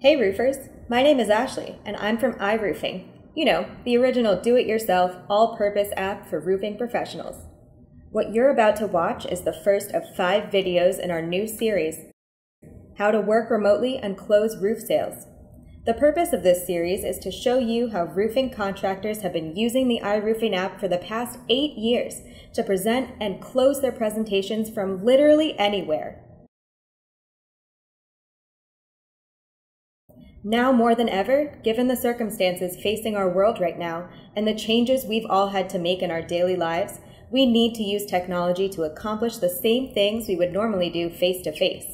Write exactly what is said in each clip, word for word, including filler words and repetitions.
Hey roofers, my name is Ashley and I'm from iRoofing, you know, the original do-it-yourself, all-purpose app for roofing professionals. What you're about to watch is the first of five videos in our new series, How to Work Remotely and Close Roof Sales. The purpose of this series is to show you how roofing contractors have been using the iRoofing app for the past eight years to present and close their presentations from literally anywhere. Now more than ever, given the circumstances facing our world right now and the changes we've all had to make in our daily lives, we need to use technology to accomplish the same things we would normally do face-to-face.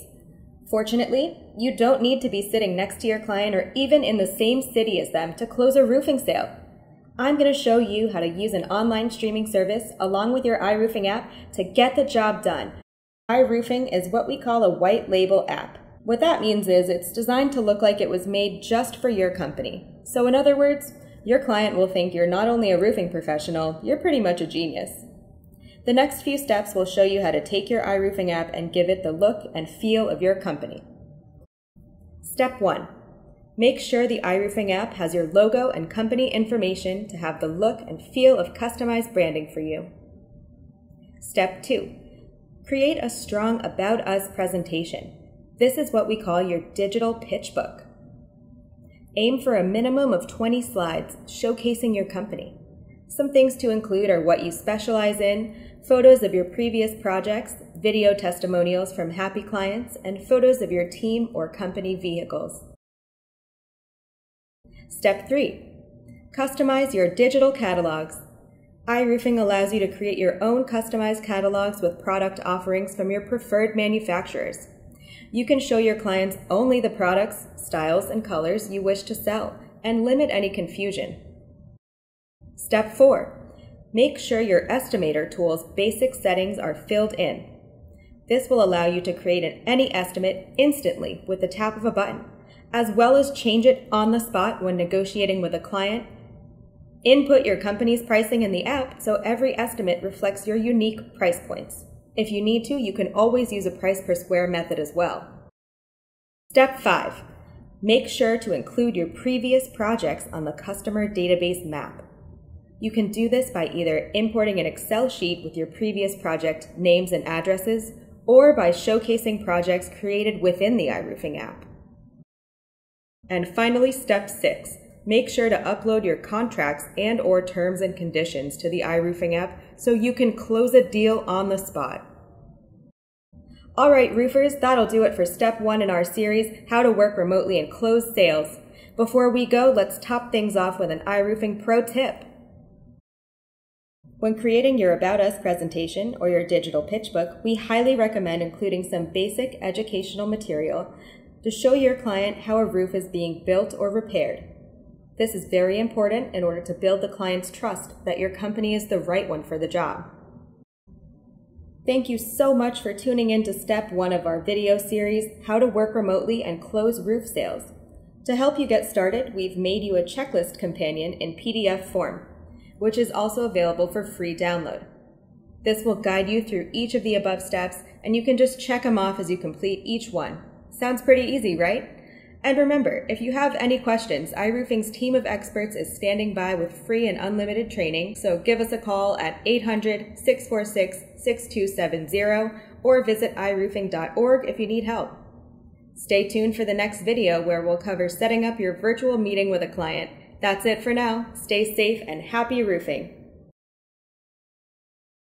Fortunately, you don't need to be sitting next to your client or even in the same city as them to close a roofing sale. I'm going to show you how to use an online streaming service along with your iRoofing app to get the job done. iRoofing is what we call a white label app. What that means is it's designed to look like it was made just for your company. So in other words, your client will think you're not only a roofing professional, you're pretty much a genius. The next few steps will show you how to take your iRoofing app and give it the look and feel of your company. Step one, make sure the iRoofing app has your logo and company information to have the look and feel of customized branding for you. Step two, create a strong About Us presentation. This is what we call your digital pitch book. Aim for a minimum of twenty slides showcasing your company. Some things to include are what you specialize in, photos of your previous projects, video testimonials from happy clients, and photos of your team or company vehicles. Step three, customize your digital catalogs. iRoofing allows you to create your own customized catalogs with product offerings from your preferred manufacturers. You can show your clients only the products, styles, and colors you wish to sell and limit any confusion. Step four, make sure your estimator tool's basic settings are filled in. This will allow you to create an, any estimate instantly with the tap of a button, as well as change it on the spot when negotiating with a client. Input your company's pricing in the app so every estimate reflects your unique price points. If you need to, you can always use a price per square method as well. Step five, make sure to include your previous projects on the customer database map. You can do this by either importing an Excel sheet with your previous project names and addresses, or by showcasing projects created within the iRoofing app. And finally, step six, make sure to upload your contracts and or terms and conditions to the iRoofing app so you can close a deal on the spot. All right, roofers, that'll do it for step one in our series, How to Work Remotely and Close Sales. Before we go, let's top things off with an iRoofing pro tip. When creating your About Us presentation or your digital pitch book, we highly recommend including some basic educational material to show your client how a roof is being built or repaired. This is very important in order to build the client's trust that your company is the right one for the job. Thank you so much for tuning in to step one of our video series, How to Work Remotely and Close Roof Sales. To help you get started, we've made you a checklist companion in P D F form, which is also available for free download. This will guide you through each of the above steps, and you can just check them off as you complete each one. Sounds pretty easy, right? And remember, if you have any questions, iRoofing's team of experts is standing by with free and unlimited training, so give us a call at eight hundred, six four six, six two seven zero or visit iRoofing dot org if you need help. Stay tuned for the next video where we'll cover setting up your virtual meeting with a client. That's it for now. Stay safe and happy roofing!